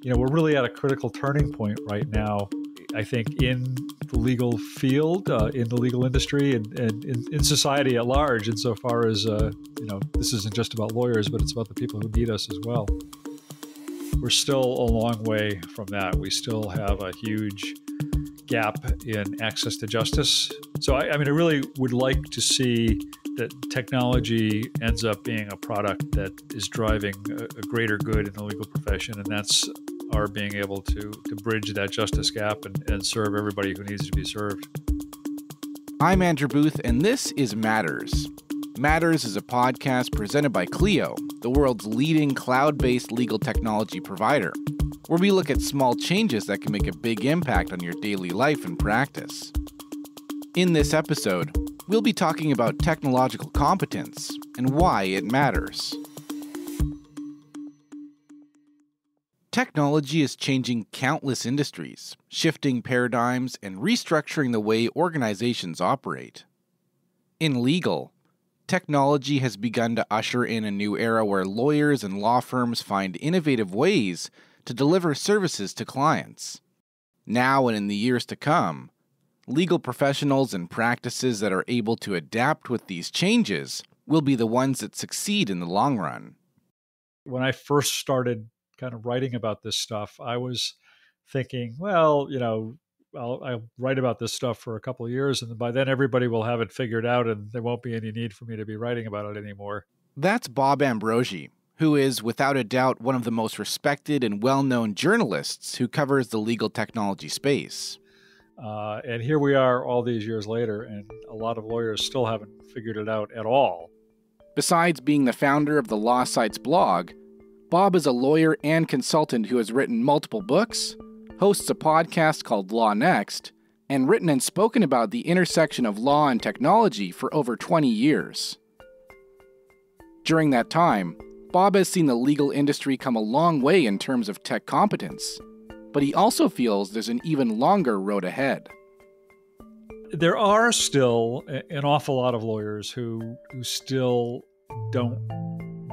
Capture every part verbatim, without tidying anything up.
You know, we're really at a critical turning point right now, I think, in the legal field, uh, in the legal industry, and, and in, in society at large, insofar as, uh, you know, this isn't just about lawyers, but it's about the people who need us as well. We're still a long way from that. We still have a huge gap in access to justice. So, I, I mean, I really would like to see that technology ends up being a product that is driving a, a greater good in the legal profession, and that's our being able to, to bridge that justice gap and, and serve everybody who needs to be served. I'm Andrew Booth, and this is Matters. Matters is a podcast presented by Clio, the world's leading cloud-based legal technology provider, where we look at small changes that can make a big impact on your daily life and practice. In this episode, we'll be talking about technological competence and why it matters. Technology is changing countless industries, shifting paradigms, and restructuring the way organizations operate. In legal, technology has begun to usher in a new era where lawyers and law firms find innovative ways to deliver services to clients. Now and in the years to come, legal professionals and practices that are able to adapt with these changes will be the ones that succeed in the long run. When I first started kind of writing about this stuff, I was thinking, well, you know, I'll, I'll write about this stuff for a couple of years, and by then everybody will have it figured out and there won't be any need for me to be writing about it anymore. That's Bob Ambrogi, who is without a doubt one of the most respected and well-known journalists who covers the legal technology space. Uh, and here we are all these years later, and a lot of lawyers still haven't figured it out at all. Besides being the founder of the Law Sites blog, Bob is a lawyer and consultant who has written multiple books, hosts a podcast called Law Next, and written and spoken about the intersection of law and technology for over twenty years. During that time, Bob has seen the legal industry come a long way in terms of tech competence, but he also feels there's an even longer road ahead. There are still an awful lot of lawyers who, who still don't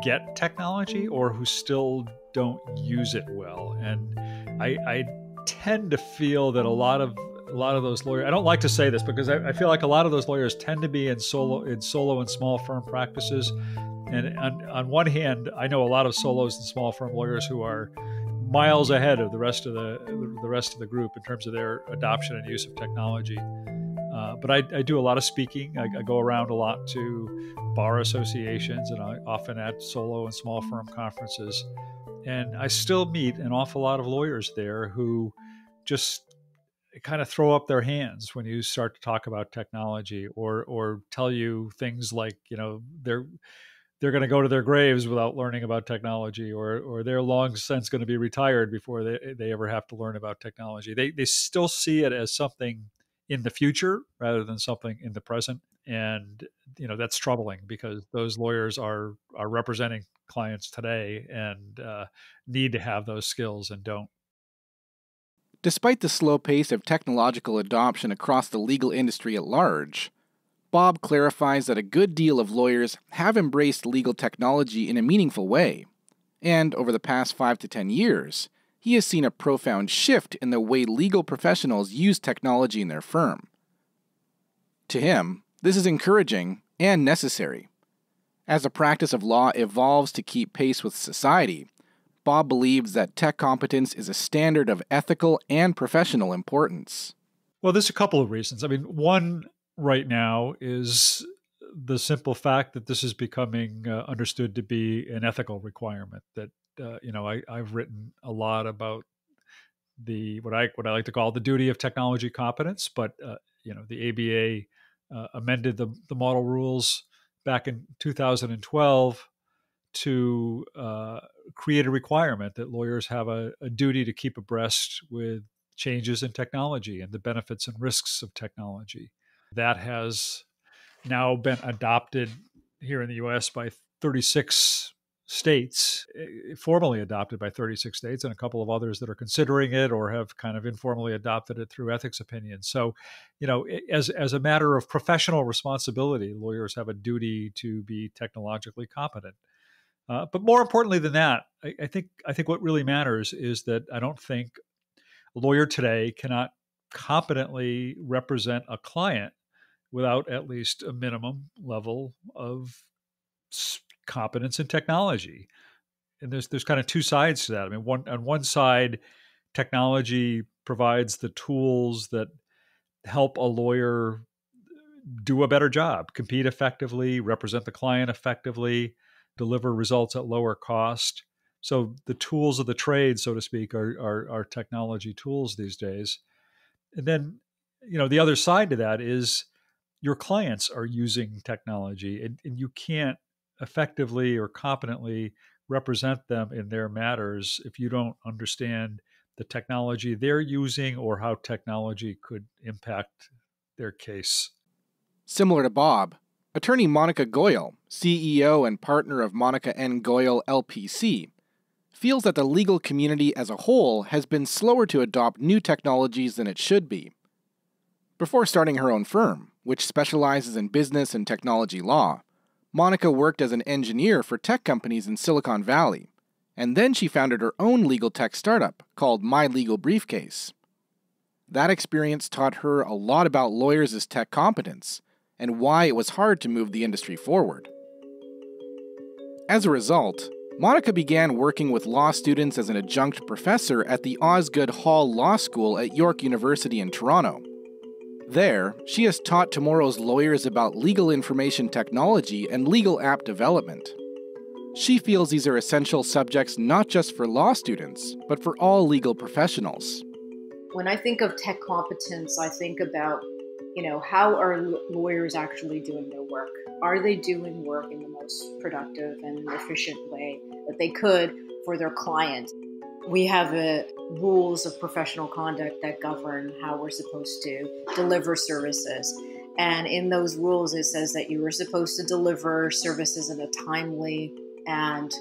get technology or who still don't use it well. And I, I tend to feel that a lot of a lot of those lawyers, I don't like to say this because I, I feel like a lot of those lawyers tend to be in solo, in solo and small firm practices. And on, on one hand, I know a lot of solos and small firm lawyers who are miles ahead of the rest of the the rest of the group in terms of their adoption and use of technology. Uh, but I, I do a lot of speaking. I, I go around a lot to bar associations and I often at solo and small firm conferences. And I still meet an awful lot of lawyers there who just kind of throw up their hands when you start to talk about technology or or tell you things like, you know, they're they're going to go to their graves without learning about technology, or or they're long since going to be retired before they, they ever have to learn about technology. They, they still see it as something in the future rather than something in the present. And, you know, that's troubling because those lawyers are, are representing clients today and uh, need to have those skills and don't. Despite the slow pace of technological adoption across the legal industry at large, Bob clarifies that a good deal of lawyers have embraced legal technology in a meaningful way, and over the past five to ten years, he has seen a profound shift in the way legal professionals use technology in their firm. To him, this is encouraging and necessary. As the practice of law evolves to keep pace with society, Bob believes that tech competence is a standard of ethical and professional importance. Well, there's a couple of reasons. I mean, one right now is the simple fact that this is becoming uh, understood to be an ethical requirement. That uh, you know, I, I've written a lot about the what I what I like to call the duty of technology competence, but uh, you know, the A B A uh, amended the the model rules back in two thousand twelve to uh, create a requirement that lawyers have a, a duty to keep abreast with changes in technology and the benefits and risks of technology. That has now been adopted here in the U S by thirty-six states, formally adopted by thirty-six states, and a couple of others that are considering it or have kind of informally adopted it through ethics opinions. So, you know, as, as a matter of professional responsibility, lawyers have a duty to be technologically competent. Uh, but more importantly than that, I, I think I think what really matters is that I don't think a lawyer today cannot competently represent a client without at least a minimum level of competence in technology. And there's there's kind of two sides to that. I mean, one on one side, technology provides the tools that help a lawyer do a better job, compete effectively, represent the client effectively, deliver results at lower cost. So the tools of the trade, so to speak, are, are, are technology tools these days. And then, you know, the other side to that is your clients are using technology, and, and you can't effectively or competently represent them in their matters if you don't understand the technology they're using or how technology could impact their case. Similar to Bob, attorney Monica Goyal, C E O and partner of Monica N. Goyal L P C, feels that the legal community as a whole has been slower to adopt new technologies than it should be. Before starting her own firm, which specializes in business and technology law, Monica worked as an engineer for tech companies in Silicon Valley, and then she founded her own legal tech startup called My Legal Briefcase. That experience taught her a lot about lawyers' as tech competence and why it was hard to move the industry forward. As a result, Monica began working with law students as an adjunct professor at the Osgoode Hall Law School at York University in Toronto. There, she has taught tomorrow's lawyers about legal information technology and legal app development. She feels these are essential subjects not just for law students, but for all legal professionals. When I think of tech competence, I think about, you know, how are lawyers actually doing their work? Are they doing work in the most productive and efficient way that they could for their client? We have a, rules of professional conduct that govern how we're supposed to deliver services. And in those rules, it says that you were supposed to deliver services in a timely and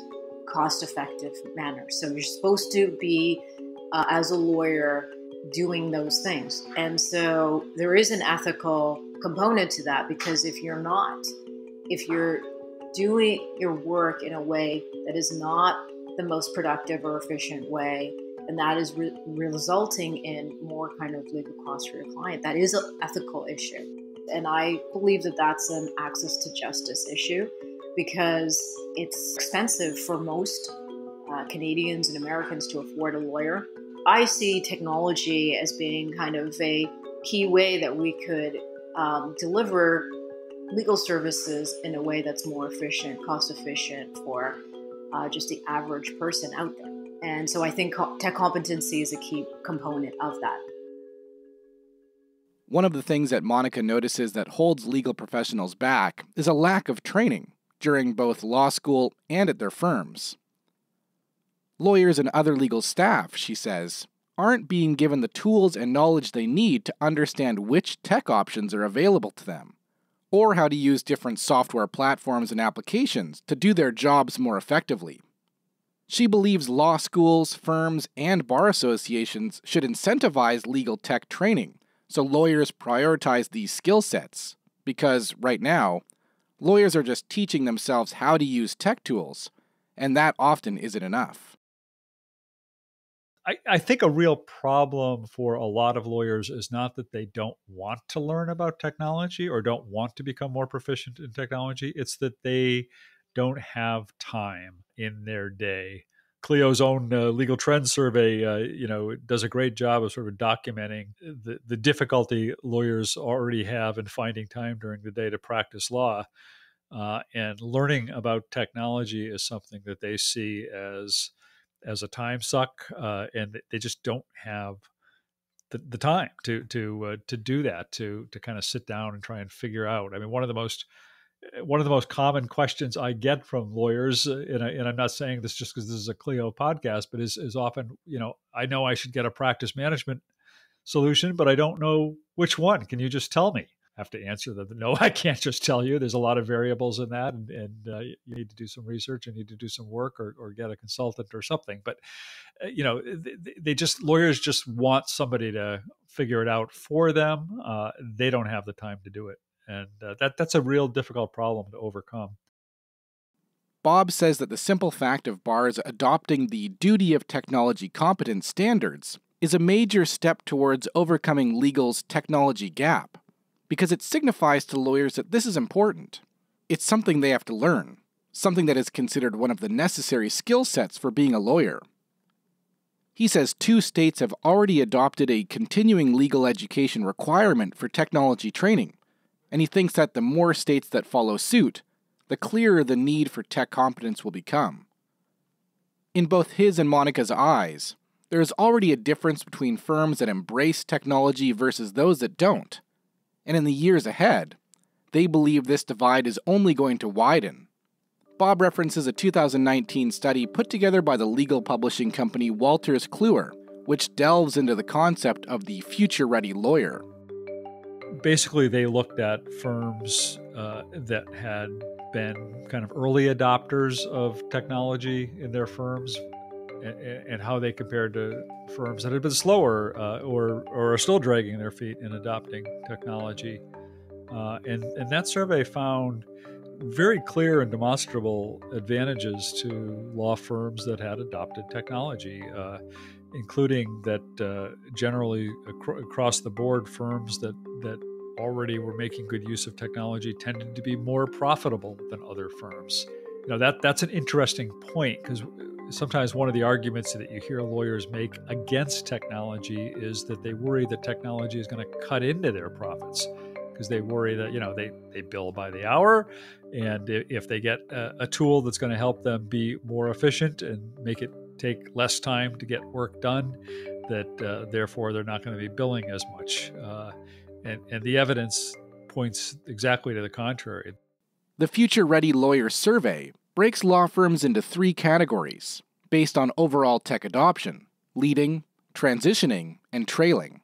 cost-effective manner. So you're supposed to be, uh, as a lawyer, doing those things. And so there is an ethical component to that, because if you're not, if you're doing your work in a way that is not the most productive or efficient way, and that is re resulting in more kind of legal costs for your client, that is an ethical issue. And I believe that that's an access to justice issue, because it's expensive for most uh, Canadians and Americans to afford a lawyer. I see technology as being kind of a key way that we could um, deliver legal services in a way that's more efficient, cost efficient for uh, just the average person out there. And so I think tech competency is a key component of that. One of the things that Monica notices that holds legal professionals back is a lack of training during both law school and at their firms. Lawyers and other legal staff, she says, aren't being given the tools and knowledge they need to understand which tech options are available to them, or how to use different software platforms and applications to do their jobs more effectively. She believes law schools, firms, and bar associations should incentivize legal tech training so lawyers prioritize these skill sets, because right now, lawyers are just teaching themselves how to use tech tools, and that often isn't enough. I, I think a real problem for a lot of lawyers is not that they don't want to learn about technology or don't want to become more proficient in technology. It's that they don't have time in their day. Clio's own uh, legal trends survey, uh, you know, does a great job of sort of documenting the, the difficulty lawyers already have in finding time during the day to practice law. Uh, and learning about technology is something that they see as as a time suck, uh, and they just don't have the, the time to to uh, to do that, to to kind of sit down and try and figure out. I mean, one of the most One of the most common questions I get from lawyers, and, I, and I'm not saying this just because this is a Clio podcast, but is, is often, you know, I know I should get a practice management solution, but I don't know which one. Can you just tell me? I have to answer that. No, I can't just tell you. There's a lot of variables in that, and, and uh, you need to do some research, you need to do some work, or, or get a consultant or something. But, uh, you know, they, they just, lawyers just want somebody to figure it out for them. Uh, they don't have the time to do it. And uh, that, that's a real difficult problem to overcome. Bob says that the simple fact of bars adopting the duty of technology competence standards is a major step towards overcoming legal's technology gap, because it signifies to lawyers that this is important. It's something they have to learn, something that is considered one of the necessary skill sets for being a lawyer. He says two states have already adopted a continuing legal education requirement for technology training, and he thinks that the more states that follow suit, the clearer the need for tech competence will become. In both his and Monica's eyes, there is already a difference between firms that embrace technology versus those that don't, and in the years ahead, they believe this divide is only going to widen. Bob references a two thousand nineteen study put together by the legal publishing company Wolters Kluwer, which delves into the concept of the Future Ready Lawyer. Basically, they looked at firms uh, that had been kind of early adopters of technology in their firms and, and how they compared to firms that had been slower uh, or, or are still dragging their feet in adopting technology. Uh, and, and that survey found very clear and demonstrable advantages to law firms that had adopted technology, uh, including that uh, generally ac- across the board, firms that, that already were making good use of technology tended to be more profitable than other firms. You know, that, that's an interesting point, because sometimes one of the arguments that you hear lawyers make against technology is that they worry that technology is going to cut into their profits, because they worry that, you know, they, they bill by the hour, and if they get a, a tool that's going to help them be more efficient and make it take less time to get work done, that uh, therefore they're not going to be billing as much. Uh, and, and the evidence points exactly to the contrary. The Future Ready Lawyer Survey breaks law firms into three categories based on overall tech adoption: leading, transitioning, and trailing.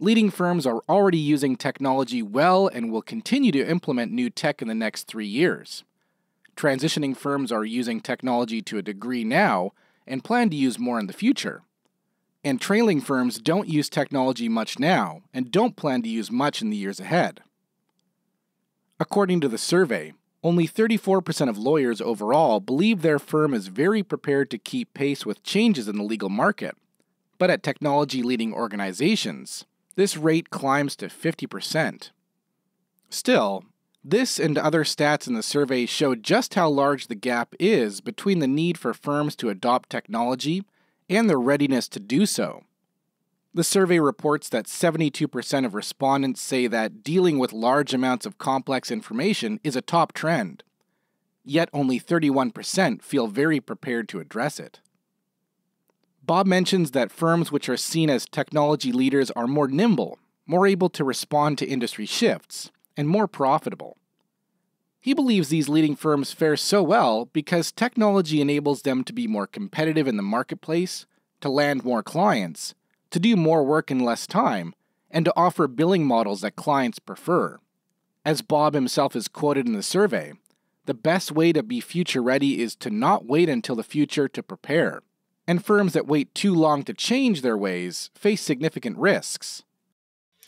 Leading firms are already using technology well and will continue to implement new tech in the next three years. Transitioning firms are using technology to a degree now and plan to use more in the future. And trailing firms don't use technology much now and don't plan to use much in the years ahead. According to the survey, only thirty-four percent of lawyers overall believe their firm is very prepared to keep pace with changes in the legal market. But at technology-leading organizations, this rate climbs to fifty percent. Still, this and other stats in the survey show just how large the gap is between the need for firms to adopt technology and their readiness to do so. The survey reports that seventy-two percent of respondents say that dealing with large amounts of complex information is a top trend, yet only thirty-one percent feel very prepared to address it. Bob mentions that firms which are seen as technology leaders are more nimble, more able to respond to industry shifts, and more profitable. He believes these leading firms fare so well because technology enables them to be more competitive in the marketplace, to land more clients, to do more work in less time, and to offer billing models that clients prefer. As Bob himself is quoted in the survey, "The best way to be future ready is to not wait until the future to prepare. And firms that wait too long to change their ways face significant risks."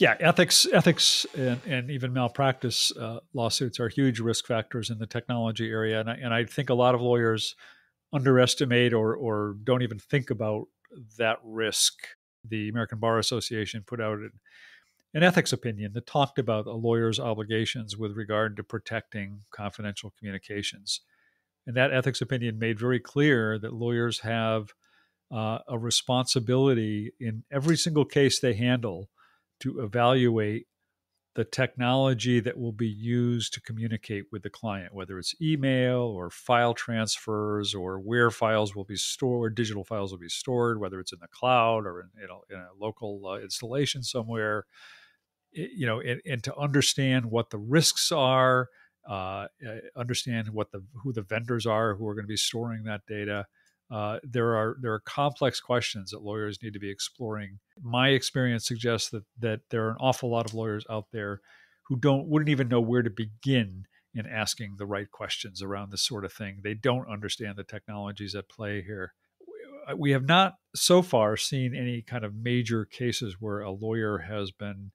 Yeah, ethics, ethics, and, and even malpractice uh, lawsuits are huge risk factors in the technology area, and I, and I think a lot of lawyers underestimate or or don't even think about that risk. The American Bar Association put out an, an ethics opinion that talked about a lawyer's obligations with regard to protecting confidential communications, and that ethics opinion made very clear that lawyers have Uh, a responsibility in every single case they handle to evaluate the technology that will be used to communicate with the client, whether it's email or file transfers or where files will be stored, digital files will be stored, whether it's in the cloud or in, in, a, in a local uh, installation somewhere, it, you know, and, and to understand what the risks are, uh, understand what the who the vendors are who are going to be storing that data. Uh, there are there are complex questions that lawyers need to be exploring. My experience suggests that that there are an awful lot of lawyers out there who don't wouldn't even know where to begin in asking the right questions around this sort of thing. They don't understand the technologies at play here. We have not so far seen any kind of major cases where a lawyer has been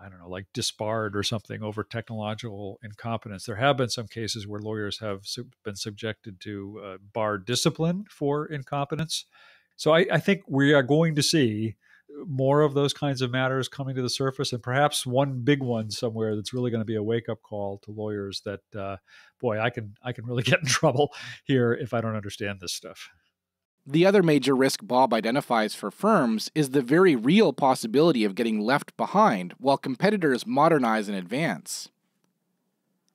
I don't know, like disbarred or something over technological incompetence. There have been some cases where lawyers have sub- been subjected to uh, bar discipline for incompetence. So I, I think we are going to see more of those kinds of matters coming to the surface, and perhaps one big one somewhere that's really going to be a wake-up call to lawyers that, uh, boy, I can I can really get in trouble here if I don't understand this stuff. The other major risk Bob identifies for firms is the very real possibility of getting left behind while competitors modernize and advance.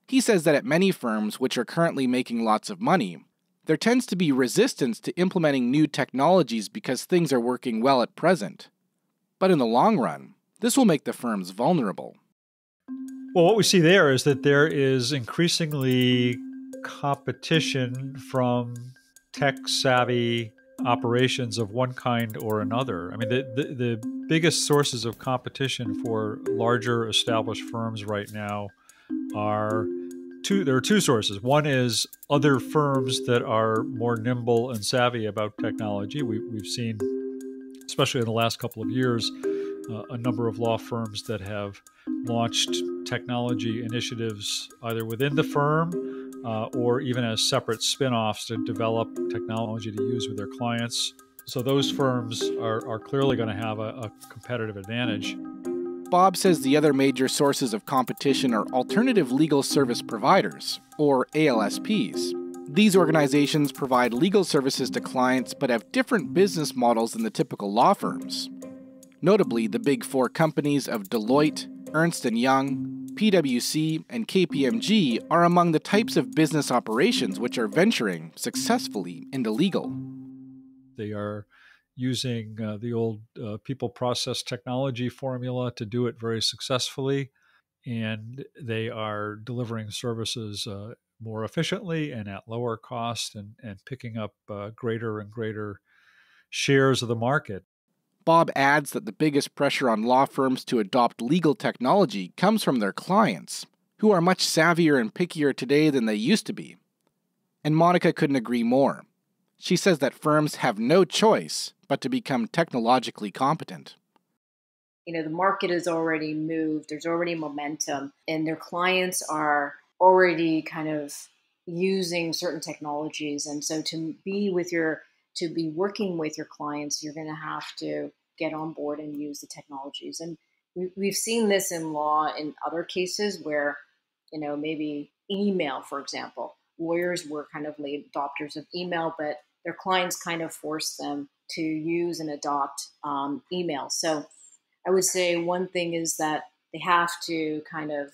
He says that at many firms which are currently making lots of money, there tends to be resistance to implementing new technologies because things are working well at present. But in the long run, this will make the firms vulnerable. Well, what we see there is that there is increasingly competition from tech-savvy operations of one kind or another. I mean, the, the, the biggest sources of competition for larger established firms right now are two, there are two sources. One is other firms that are more nimble and savvy about technology. We, we've seen, especially in the last couple of years, uh, a number of law firms that have launched technology initiatives either within the firm Uh, or even as separate spin-offs to develop technology to use with their clients. So those firms are, are clearly going to have a, a competitive advantage. Bob says the other major sources of competition are alternative legal service providers, or A L S Ps. These organizations provide legal services to clients but have different business models than the typical law firms. Notably, the big four companies of Deloitte, Ernst and Young, P W C, and K P M G are among the types of business operations which are venturing successfully into legal. They are using uh, the old uh, people process technology formula to do it very successfully, and they are delivering services uh, more efficiently and at lower cost, and, and picking up uh, greater and greater shares of the market. Bob adds that the biggest pressure on law firms to adopt legal technology comes from their clients, who are much savvier and pickier today than they used to be. And Monica couldn't agree more. She says that firms have no choice but to become technologically competent. You know, the market has already moved, there's already momentum, and their clients are already kind of using certain technologies. And so to be with your To be working with your clients, you're going to have to get on board and use the technologies. And we've seen this in law in other cases where, you know, maybe email, for example. Lawyers were kind of late adopters of email, but their clients kind of forced them to use and adopt um, email. So I would say one thing is that they have to kind of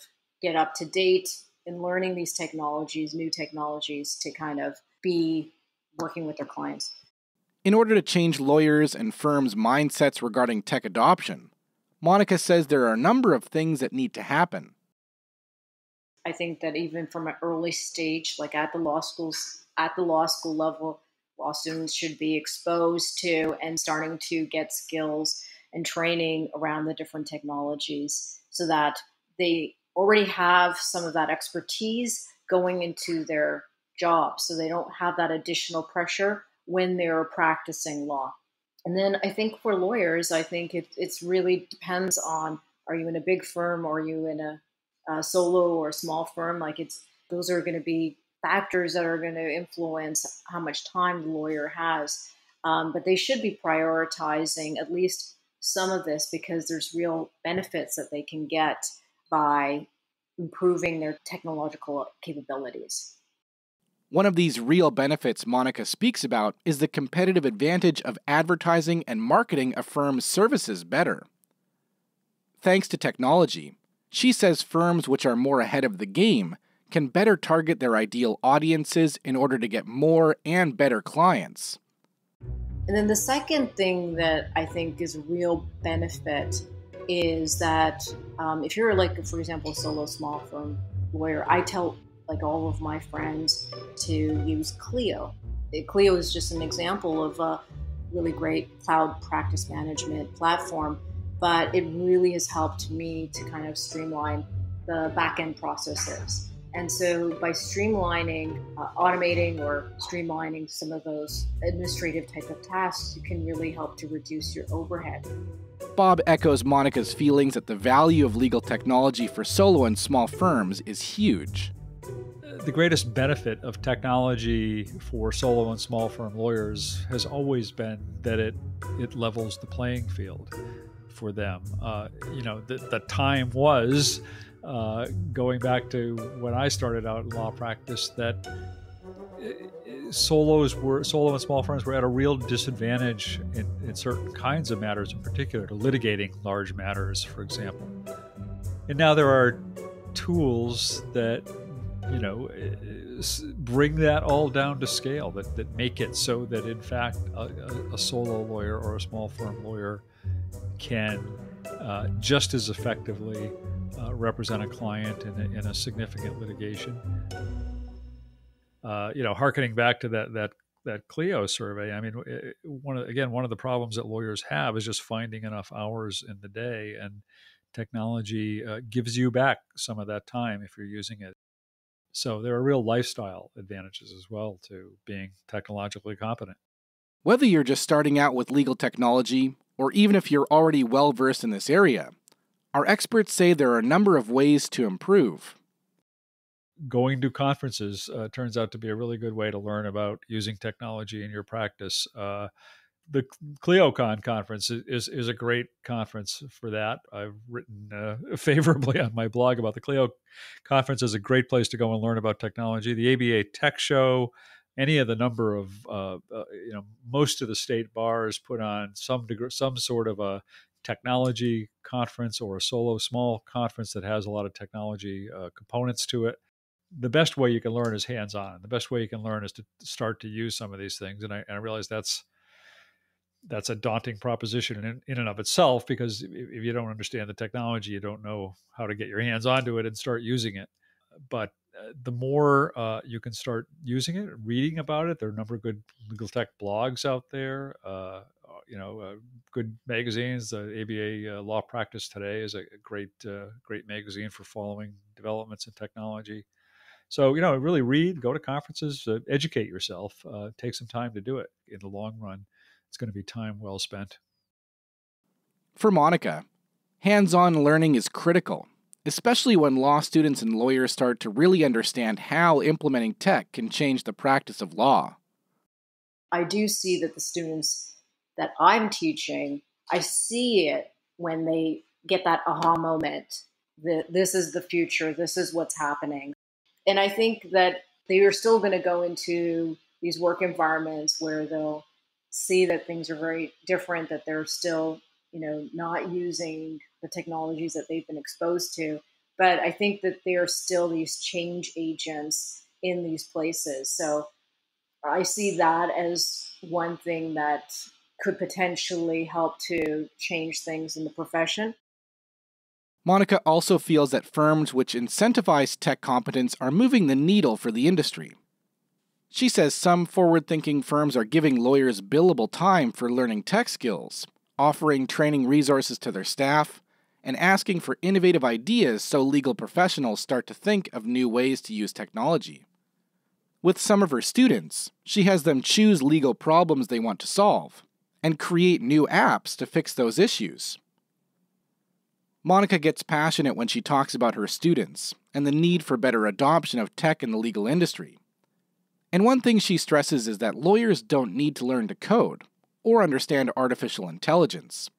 get up to date in learning these technologies, new technologies, to kind of be working with their clients. In order to change lawyers' and firms' mindsets regarding tech adoption, Monica says there are a number of things that need to happen. I think that even from an early stage, like at the law schools, at the law school level, law students should be exposed to and starting to get skills and training around the different technologies so that they already have some of that expertise going into their job, so they don't have that additional pressure when they're practicing law. And then I think for lawyers, I think it it's really depends on, are you in a big firm or are you in a, a solo or a small firm? Like it's, those are going to be factors that are going to influence how much time the lawyer has. Um, but they should be prioritizing at least some of this because there's real benefits that they can get by improving their technological capabilities. One of these real benefits Monica speaks about is the competitive advantage of advertising and marketing a firm's services better. Thanks to technology, she says firms which are more ahead of the game can better target their ideal audiences in order to get more and better clients. And then the second thing that I think is a real benefit is that um, if you're like, for example, a solo small firm lawyer, I tell like all of my friends, to use Clio. Clio is just an example of a really great cloud practice management platform, but it really has helped me to kind of streamline the back-end processes. And so by streamlining, uh, automating or streamlining some of those administrative type of tasks, you can really help to reduce your overhead. Bob echoes Monica's feelings that the value of legal technology for solo and small firms is huge. The greatest benefit of technology for solo and small firm lawyers has always been that it, it levels the playing field for them. Uh, you know, the, the time was, uh, going back to when I started out in law practice, that solos were, solo and small firms were at a real disadvantage in, in certain kinds of matters, in particular to litigating large matters, for example. And now there are tools that you know, bring that all down to scale, that, that make it so that, in fact, a, a solo lawyer or a small firm lawyer can uh, just as effectively uh, represent a client in a, in a significant litigation. Uh, you know, hearkening back to that that that Clio survey, I mean, one of, again, one of the problems that lawyers have is just finding enough hours in the day, and technology uh, gives you back some of that time if you're using it. So there are real lifestyle advantages as well to being technologically competent. Whether you're just starting out with legal technology, or even if you're already well-versed in this area, our experts say there are a number of ways to improve. Going to conferences uh, turns out to be a really good way to learn about using technology in your practice. Uh, the ClioCon conference is, is a great conference for that. I've written uh, favorably on my blog about the Clio conference as a great place to go and learn about technology. The A B A Tech Show, any of the number of, uh, uh, you know, most of the state bars put on some degree, some sort of a technology conference or a solo small conference that has a lot of technology uh, components to it. The best way you can learn is hands-on. The best way you can learn is to start to use some of these things. And I, and I realize that's, that's a daunting proposition in, in and of itself, because if, if you don't understand the technology, you don't know how to get your hands onto it and start using it. But uh, the more uh, you can start using it, reading about it, there are a number of good legal tech blogs out there, uh, you know, uh, good magazines. The A B A uh, Law Practice Today is a great, uh, great magazine for following developments in technology. So, you know, really read, go to conferences, uh, educate yourself, uh, take some time to do it. In the long run, it's going to be time well spent. For Monica, hands-on learning is critical, especially when law students and lawyers start to really understand how implementing tech can change the practice of law. I do see that the students that I'm teaching, I see it when they get that aha moment, that this is the future, this is what's happening. And I think that they are still going to go into these work environments where they'll see that things are very different, that they're still, you know, not using the technologies that they've been exposed to. But I think that there are still these change agents in these places. So I see that as one thing that could potentially help to change things in the profession. Monica also feels that firms which incentivize tech competence are moving the needle for the industry. She says some forward-thinking firms are giving lawyers billable time for learning tech skills, offering training resources to their staff, and asking for innovative ideas so legal professionals start to think of new ways to use technology. With some of her students, she has them choose legal problems they want to solve and create new apps to fix those issues. Monica gets passionate when she talks about her students and the need for better adoption of tech in the legal industry. And one thing she stresses is that lawyers don't need to learn to code or understand artificial intelligence.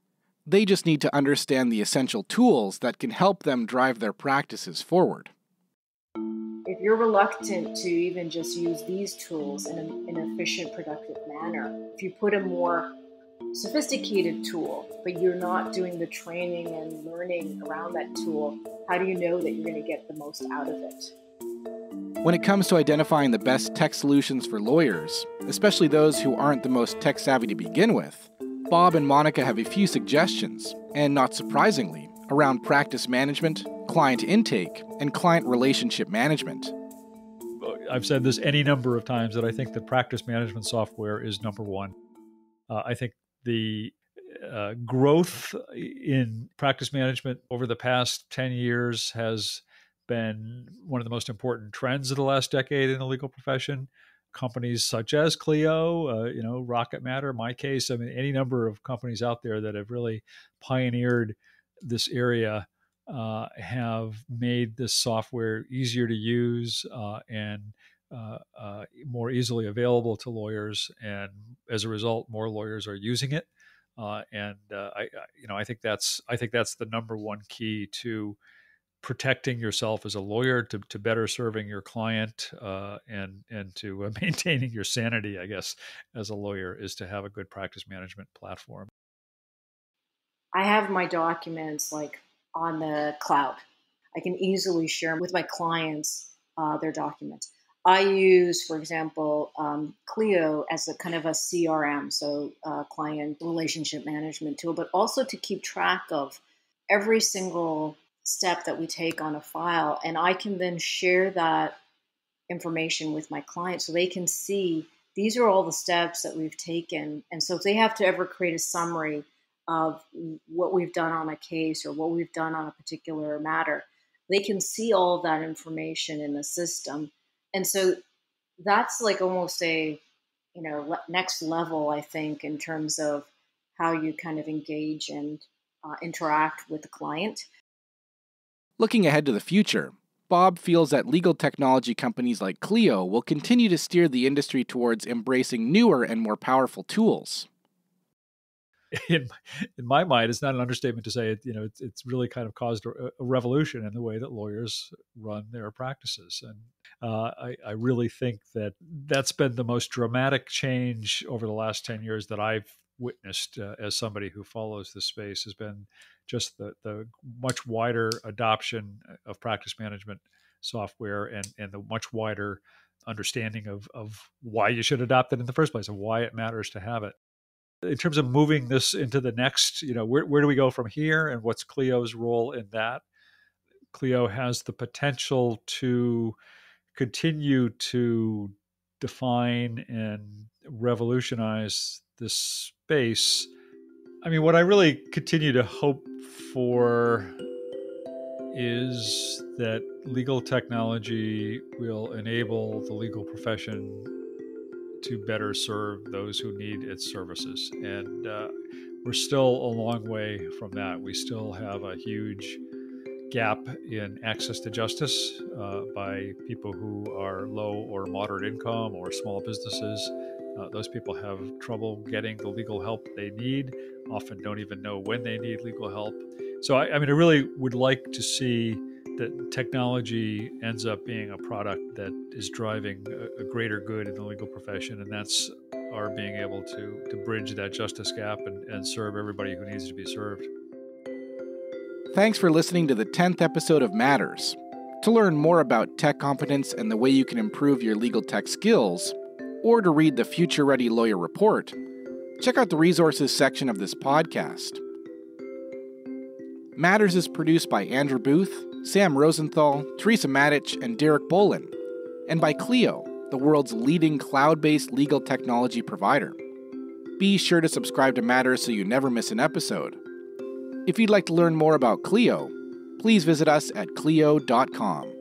They just need to understand the essential tools that can help them drive their practices forward. If you're reluctant to even just use these tools in an efficient, productive manner, if you put a more sophisticated tool, but you're not doing the training and learning around that tool, how do you know that you're going to get the most out of it? When it comes to identifying the best tech solutions for lawyers, especially those who aren't the most tech-savvy to begin with, Bob and Monica have a few suggestions, and not surprisingly, around practice management, client intake, and client relationship management. I've said this any number of times that I think that practice management software is number one. Uh, I think the uh, growth in practice management over the past ten years has been one of the most important trends of the last decade in the legal profession. Companies such as Clio, uh, you know, Rocket Matter, My Case, I mean, any number of companies out there that have really pioneered this area uh, have made this software easier to use uh, and uh, uh, more easily available to lawyers. And as a result, more lawyers are using it. Uh, and uh, I, I, you know, I think that's I think that's the number one key to protecting yourself as a lawyer, to to better serving your client, uh, and and to uh, maintaining your sanity, I guess, as a lawyer, is to have a good practice management platform. I have my documents like on the cloud. I can easily share with my clients uh, their documents. I use, for example, um, Clio as a kind of a C R M, so uh, client relationship management tool, but also to keep track of every single step that we take on a file. And I can then share that information with my client so they can see these are all the steps that we've taken. And so if they have to ever create a summary of what we've done on a case or what we've done on a particular matter, they can see all of that information in the system. And so that's like almost a, you know, next level, I think, in terms of how you kind of engage and uh, interact with the client. Looking ahead to the future, Bob feels that legal technology companies like Clio will continue to steer the industry towards embracing newer and more powerful tools. In my, in my mind, it's not an understatement to say it, you know, it's, it's really kind of caused a, a revolution in the way that lawyers run their practices. And uh, I, I really think that that's been the most dramatic change over the last ten years that I've witnessed uh, as somebody who follows this space, has been just the, the much wider adoption of practice management software and, and the much wider understanding of, of why you should adopt it in the first place and why it matters to have it. In terms of moving this into the next, you know, where, where do we go from here and what's Clio's role in that? Clio has the potential to continue to define and revolutionize this space. I mean, what I really continue to hope for is that legal technology will enable the legal profession to better serve those who need its services. And uh, we're still a long way from that. We still have a huge gap in access to justice uh, by people who are low or moderate income or small businesses. Uh, those people have trouble getting the legal help they need, often don't even know when they need legal help. So I, I mean, I really would like to see that technology ends up being a product that is driving a, a greater good in the legal profession, and that's our being able to, to bridge that justice gap and, and serve everybody who needs to be served. Thanks for listening to the tenth episode of Matters. To learn more about tech competence and the way you can improve your legal tech skills, or to read the Future Ready Lawyer Report, check out the resources section of this podcast. Matters is produced by Andrew Booth, Sam Rosenthal, Teresa Mattich, and Derek Bolin, and by Clio, the world's leading cloud-based legal technology provider. Be sure to subscribe to Matters so you never miss an episode. If you'd like to learn more about Clio, please visit us at clio dot com.